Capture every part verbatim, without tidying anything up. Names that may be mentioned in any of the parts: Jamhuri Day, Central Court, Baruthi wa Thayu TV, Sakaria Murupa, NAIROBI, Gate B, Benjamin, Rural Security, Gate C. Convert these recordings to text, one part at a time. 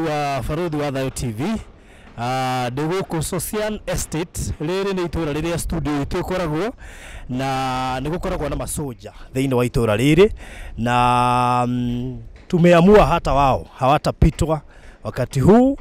Watazamaji wa Baruthi wa Thayu T V, Uh, Niguku social estate Lere ni itura lere ya studio ito koragwo na nigukoragwo na masoja theini wa itura lere. Na mm, tumeamua hata wao hawatapitwa wakati huu uh,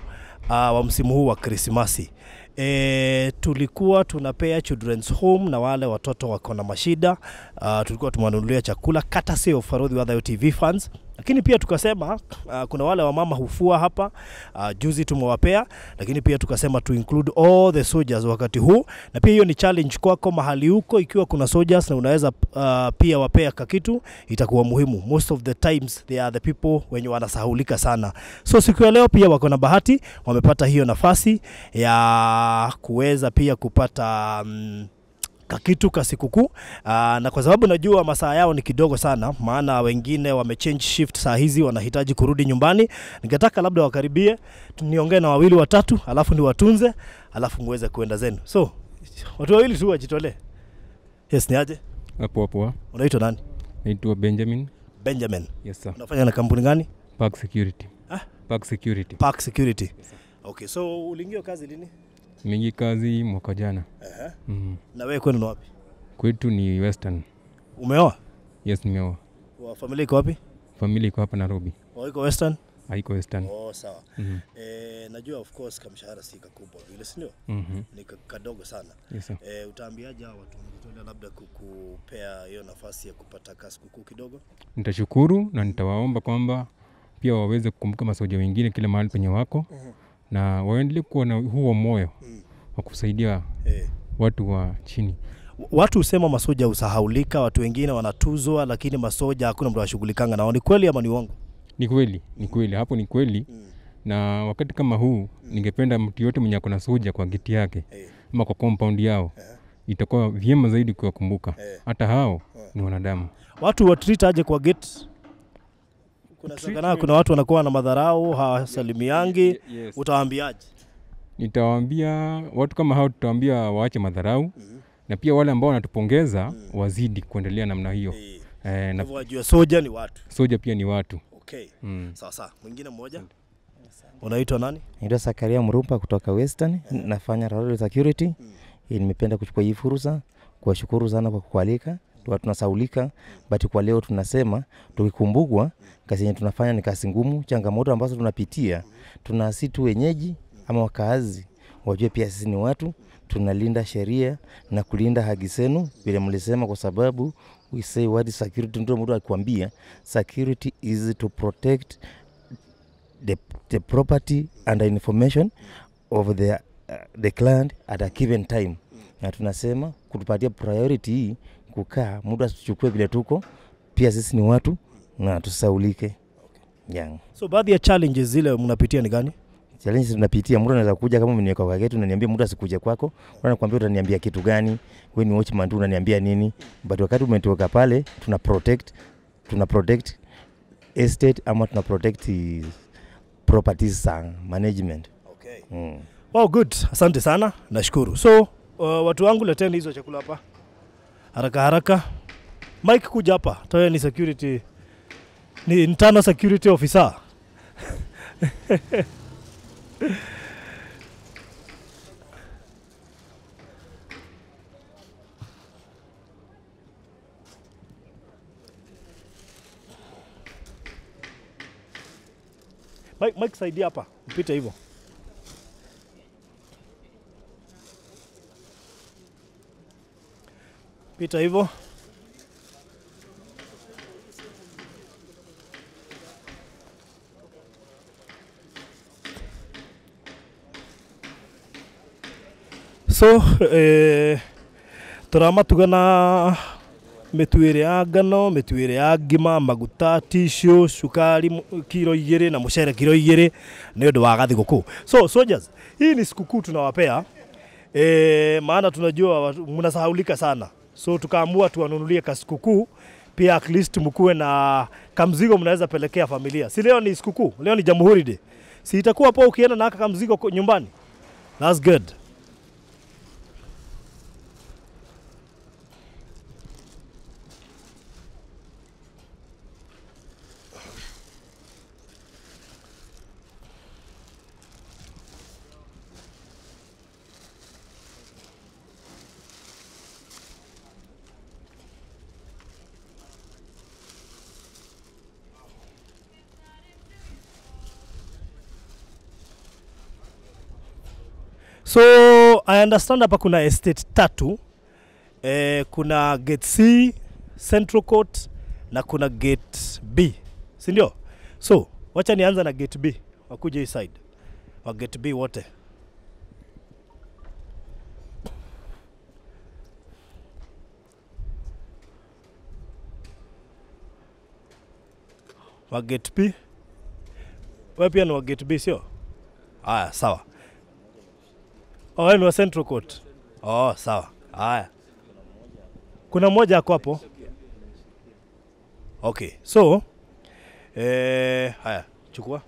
wa msimu huu wa Krismasi. E, tulikuwa tunapea children's home na wale watoto wako na mashida, uh, tulikuwa tumewanunulia chakula kata sio Baruthi wa Thayu T V fans. Lakini pia tukasema uh, kuna wale wa mama hufua hapa, uh, juzi tumewapea. Lakini pia tukasema to include all the soldiers wakati huu. Na pia hiyo ni challenge kwako mahali huko, ikiwa kuna soldiers na unaweza uh, pia wapea kakitu, itakuwa muhimu. Most of the times they are the people wenye wanasahulika sana. So siku ya leo pia wako na bahati, wamepata hiyo nafasi ya kuweza pia kupata um, kakitu kasikuku. Aa, na kwa sababu najua masaa yao ni kidogo sana, maana wengine wamechange shift saa hizi wanahitaji kurudi nyumbani, ningetaka labda wakaribie tuniongee na wawili watatu alafu ni watunze alafu muweze kuenda zenu. So watu wawili tu wajitolee. Yes, ni aje? Hapo hapo. Unaitwa nani? Naitwa Benjamin. Benjamin. Yes sir. Unafanya na kampuni gani? Park Security. Ah, Park Security. Park Security. Yes, okay, so uliingia kazi lini? Mingi kazi mwaka jana. Uh-huh. Mm -hmm. Na wewe kwenu ni wapi? Kwetu ni Western. Umeoa? Yes, nimeoa. Wa familia iko wapi? Familia iko hapa Nairobi. Wao iko Western? Haiko Western. Oh, sawa. Mm -hmm. Eh, najua of course kamshahara si kakubwa vile, si ndio? Mm -hmm. Ni kadogo sana. Yes, eh, utaambiaje watu mjitolea labda kukupea hiyo nafasi ya kupata kasi kuku kidogo? Nitashukuru na nitawaomba kwamba pia waweze kukumbuka masoja wengine kile mahali penye wako. Mm -hmm. Na waendelee kuwa na huo moyo mm. wa kusaidia hey. watu wa chini. Watu usema masoja usahaulika, watu wengine wanatuzwa, lakini masoja hakuna mtu anashughulikanga nao. Ni kweli ama ni uongo? Ni kweli, ni kweli. Hapo ni kweli. Mm. Na wakati kama huu mm. ningependa mtu yote mwenye kuna soja kwa geti yake hey. ama kwa compound yao yeah. itakuwa vyema zaidi kuwakumbuka. Hey. Hata hao yeah. ni wanadamu. Watu watreat aje kwa geti? Kuna sangana, kuna watu wanakuwa na madharau, hawasalimiangi, yes. Utawaambiaje? Nitawaambia watu kama hao, tutawaambia waache madharau. Mm-hmm. Na pia wale ambao wanatupongeza mm. wazidi kuendelea namna hiyo. Hey. Eh, na wajua soja ni watu. Soja pia ni watu. Okay. Mm. Sawa sawa. Mwingine mmoja? Unaitwa nani? Naitwa Sakaria Murupa kutoka Western. Yeah. Nafanya Rural Security. Mm. Nimependa kuchukua hii fursa kuwashukuru sana kwa kualika. Tuwa tunasaulika, bati kwa leo tunasema, tukikumbukwa, kazi yenye tunafanya ni kazi ngumu, changamoto ambazo tunapitia, tunasitu wenyeji ama wakaazi, wajue pia sisi ni watu, tunalinda sheria na kulinda haki zenu, vile mlisema kwa sababu, we say what is security, ndio mtu alikwambia, security is to protect the, the property and the information of the, uh, the client at a given time. Na tunasema, kutupatia priority hii, kukaa muda tuchukue vile tuko, pia sisi ni watu na tusaulike. Okay. Yang. So baadhi ya challenges zile mnapitia ni gani? Challenges tunapitia, mtu anaweza kuja kama mniweka kwa gate unaniambia muda sikuje kwako, unaniambia utaniambia kitu gani, wewe ni watchman tu unaniambia nini? But wakati umetoka pale tuna protect tuna protect estate ama tuna protect properties and management. Okay. Mm. Wow, good. Asante sana. Nashukuru. So uh, watu wangu leteni hizo chakula hapa. Haraka haraka. Mike kuja hapa. Toya ni security. Ni internal security officer. Mike, Mike saidia hapa. Mpita hivyo. Pita hivyo. So eh turama tugana metuire agano metuire agima maguta tisho sukari kilo igere na mushera kilo igere ni ndio wagathi guku. So soldiers, hii ni sikukuu tunawapea eh maana tunajua mnasahaulika sana. So tukaamua tuwanunulie kasikuku pia at least mkuwe na kamzigo mnaweza pelekea familia. Si leo ni sikuku, leo ni Jamhuri Day. Si itakuwa hapo ukienda na kamzigo nyumbani. That's good. So I understand hapa kuna estate tatu. Eh, kuna Gate C, Central Court na kuna Gate B. Si ndio? So wacha nianza na Gate B. Wakuje hii side. Wa Gate B wote. Wa Gate B. Wewe pia ni wa Gate B sio? Ah, sawa. Oh, wewe ni wa Central Court. Oh, sawa. Haya. Kuna moja yako hapo. Okay. So eh haya, chukua.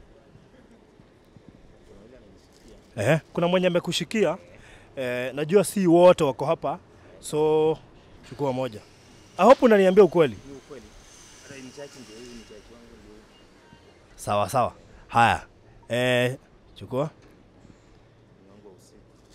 Eh, kuna mmoja amekushikia. Eh, najua si wote wako hapa. So chukua moja. I hope unaniambia ukweli. Ni ukweli. Hata ni chachi ndio hii ni chachi wangu ndio. Sawa sawa. Haya. Eh, chukua.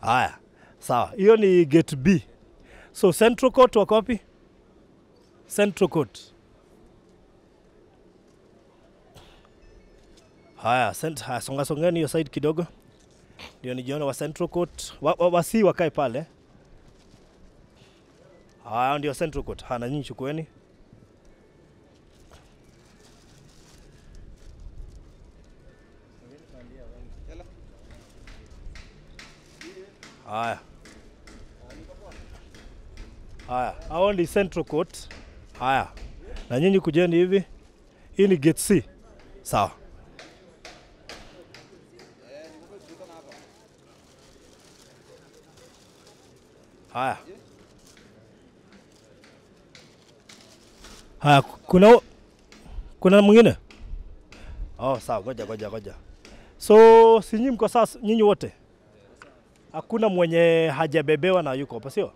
Haya. Sawa. Hiyo ni Gate B. So Central Court wako wapi? Central Court. Haya, senta songa songa ni hiyo side kidogo. Ndio nijiona wa Central Court. Wasi wa, wakae pale. Haya ndio Central Court. Hana nyinyi chukueni. Haya. Haya, hao ni Central Court. Haya. Na nyinyi kujeni hivi. Hii ni Gate C. Sawa. Haya. Haya, kuna kuna mwingine? Oh, sawa, goja goja goja. So, si nyinyi mko sasa nyinyi wote? Hakuna mwenye hajabebewa na yuko hapa sio?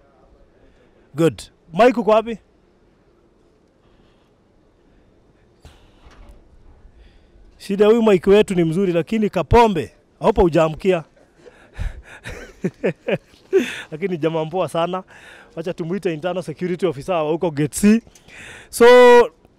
Good. Mike uko wapi? Shida huyu Mike wetu ni mzuri lakini kapombe. Hapo hujaamkia. Lakini jamaa mpoa sana. Wacha tumuite internal security officer wa huko Gate C. So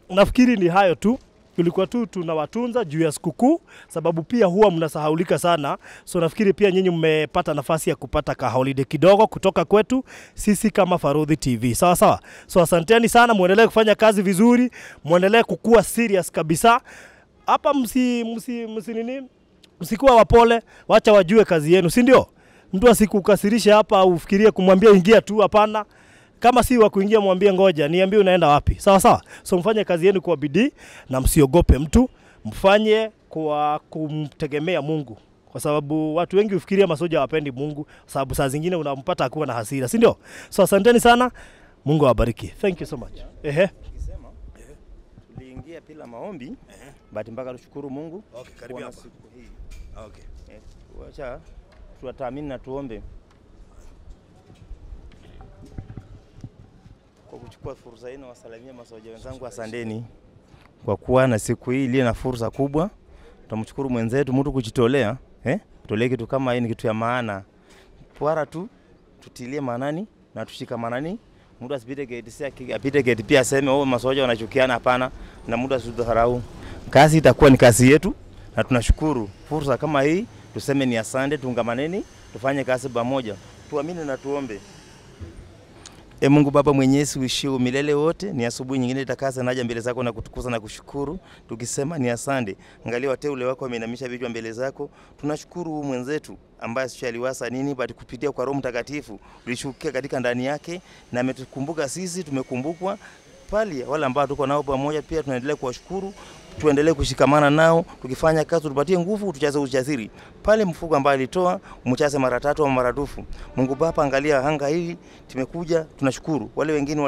nafikiri ni hayo tu. Tulikuwa tu tunawatunza juu ya sikukuu sababu pia huwa mnasahaulika sana. So nafikiri pia nyinyi mmepata nafasi ya kupata ka holiday kidogo kutoka kwetu sisi kama Baruthi T V. Sawa sawa. So asanteni sana, muendelee kufanya kazi vizuri, muendelee kukua serious kabisa. Hapa msi msi msi nini? Msikuwa wapole, wacha wajue kazi yenu, si ndio? Mtu asikukasirisha hapa au ufikirie kumwambia ingia tu, hapana. Kama si wa kuingia mwambie ngoja, niambie unaenda wapi. Sawa sawa. So mfanye kazi yenu kwa bidii na msiogope mtu. Mfanye kwa kumtegemea Mungu. Kwa sababu watu wengi ufikiria masoja wapendi Mungu, sababu saa zingine unampata akuwa na hasira, si ndio? So asanteni sana. Mungu awabariki. Thank you so much. Ehe. Ukisema tuliingia bila maombi, but mpaka tushukuru Mungu. Okay, karibia hapa. Okay. Wacha tuataamini na tuombe kwa kuchukua fursa hii na wasalimia masoja wenzangu, asanteni kwa kuwa na siku hii ile na fursa kubwa. Tunamshukuru mwenzetu mtu kujitolea, eh tutolee kitu kama hii ni kitu ya maana. Bora tu tutilie maanani na tushika maanani. Mtu asipite Gate C akipite Gate pia aseme oh masoja wanachukiana, hapana. Na mtu asidharau, kazi itakuwa ni kazi yetu na tunashukuru fursa kama hii. Tuseme ni asante, tungamaneni, tufanye kazi pamoja. Tuamini na tuombe. E Mungu Baba Mwenyezi uishio milele wote, ni asubuhi nyingine itakaza naja mbele zako na kutukuza na kushukuru. Tukisema ni asante, angalia wateule wako wameinamisha vichwa mbele zako. Tunashukuru mwenzetu ambaye aliwasa nini bali kupitia kwa Roho Mtakatifu ulishukia katika ndani yake na ametukumbuka sisi, tumekumbukwa. Pali wala ambao tuko nao pamoja pia tunaendelea kuwashukuru. Tuendelee kushikamana nao, tukifanya kazi tupatie nguvu, tuchaze ujasiri. Pale mfuko ambao alitoa, mchaze mara tatu au mara dufu. Mungu Baba angalia hanga hili, tumekuja tunashukuru. Wale wengine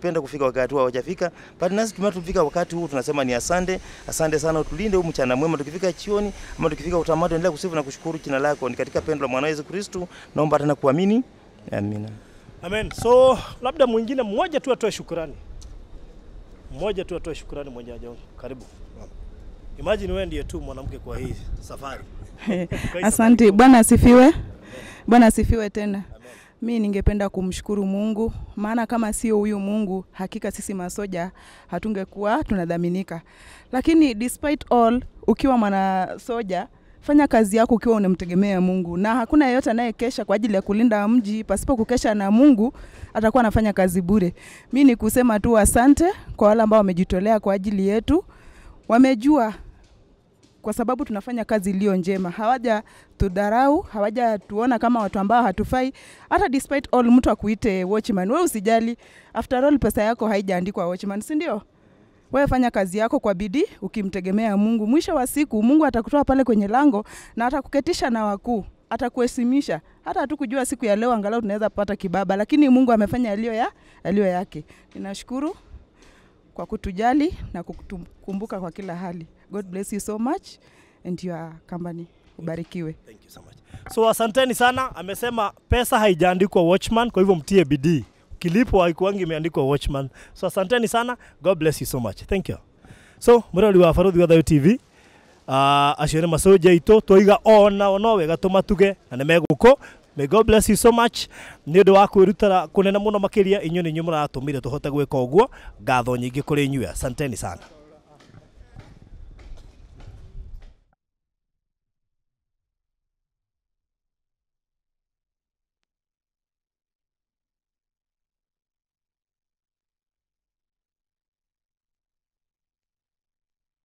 kupenda kufika wakati wao hawajafika, but nasi tumetufika wakati huu tunasema ni asante, asante sana, utulinde huu mchana mwema, tukifika chioni ama tukifika utamado endelea kusifu na kushukuru jina lako ni katika pendo la mwana Yesu Kristo, naomba tena kuamini. Amina. Amen. So labda mwingine mmoja tu atoe shukrani. Mmoja tu atoe shukrani mmoja aje. Karibu. Imagine wewe ndiye tu mwanamke kwa hii safari. Asante. Bwana asifiwe. Bwana asifiwe tena. Mimi ningependa kumshukuru Mungu, maana kama sio huyu Mungu, hakika sisi masoja hatungekuwa tunadhaminika. Lakini despite all, ukiwa mwana soja, fanya kazi yako ukiwa unamtegemea Mungu. Na hakuna yeyote anayekesha kwa ajili ya kulinda mji, pasipo kukesha na Mungu, atakuwa anafanya kazi bure. Mimi ni kusema tu asante kwa wale ambao wamejitolea kwa ajili yetu. Wamejua kwa sababu tunafanya kazi iliyo njema. Hawaja tudharau, hawaja tuona kama watu ambao hatufai. Hata despite all, mtu akuite watchman, wewe usijali. After all, pesa yako haijaandikwa watchman, si ndio? Wewe fanya kazi yako kwa bidii ukimtegemea Mungu. Mwisho wa siku Mungu atakutoa pale kwenye lango na atakuketisha na wakuu, atakuheshimisha. Hata hatukujua siku ya leo angalau tunaweza kupata kibaba, lakini Mungu amefanya aliyo ya aliyo yake. Ninashukuru kwa kutujali na kukumbuka kwa kila hali. God bless you so much and your company. Ubarikiwe. Thank you so much. So asanteni sana. Amesema pesa haijaandikwa watchman, kwa hivyo mtie bidii. Kilipo haikuangi imeandikwa watchman. So asanteni sana. God bless you so much. Thank you. So murali wa Baruthi wa Thayu T V. Ah uh, ashire masoja ito toiga ona onowe gatoma tuge na nemeguko. May God bless you so much. Nido wako irutara kunena muno makiria inyo ni nyumura atumire tuhota gweka uguo. Gatho nyingi kuri nyue. Asanteni sana.